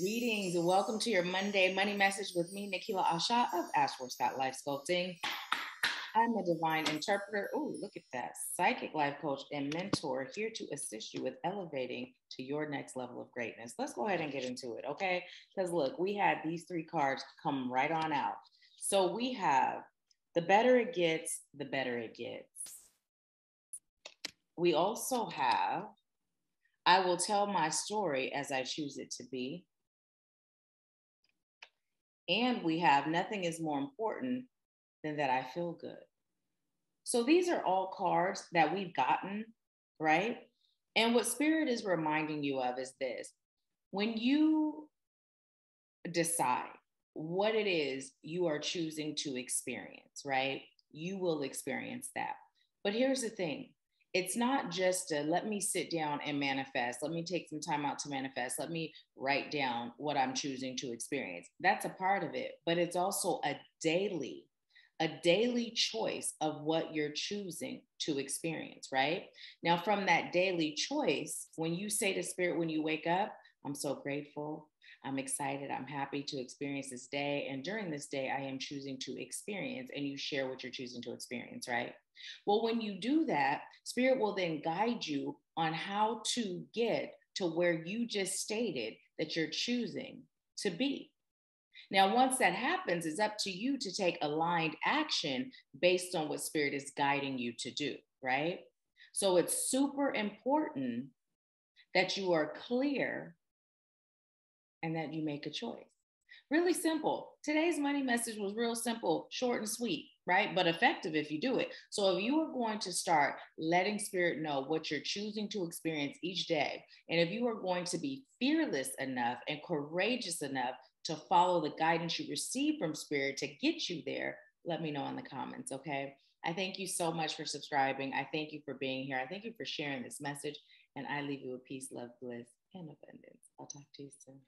Greetings and welcome to your Monday Money Message with me, Nahkila Isha' of Ashworth Scott Life Sculpting. I'm a divine interpreter. Oh, look at that. Psychic life coach and mentor here to assist you with elevating to your next level of greatness. Let's go ahead and get into it, okay? Because look, we had these three cards come right on out. So we have the better it gets, the better it gets. We also have I will tell my story as I choose it to be. And we have nothing is more important than that I feel good. So these are all cards that we've gotten, right? And what Spirit is reminding you of is this. When you decide what it is you are choosing to experience, right? You will experience that. But here's the thing. It's not just a, let me sit down and manifest. Let me take some time out to manifest. Let me write down what I'm choosing to experience. That's a part of it, but it's also a daily choice of what you're choosing to experience, right? Now, from that daily choice, when you say to Spirit, when you wake up, I'm so grateful. I'm excited. I'm happy to experience this day. And during this day, I am choosing to experience, and you share what you're choosing to experience, right? Well, when you do that, Spirit will then guide you on how to get to where you just stated that you're choosing to be. Now, once that happens, it's up to you to take aligned action based on what Spirit is guiding you to do, right? So it's super important that you are clear and that you make a choice. Really simple. Today's money message was real simple, short and sweet, right? But effective if you do it. So if you are going to start letting Spirit know what you're choosing to experience each day, and if you are going to be fearless enough and courageous enough to follow the guidance you receive from Spirit to get you there, let me know in the comments, okay? I thank you so much for subscribing. I thank you for being here. I thank you for sharing this message, and I leave you with peace, love, bliss, and abundance. I'll talk to you soon.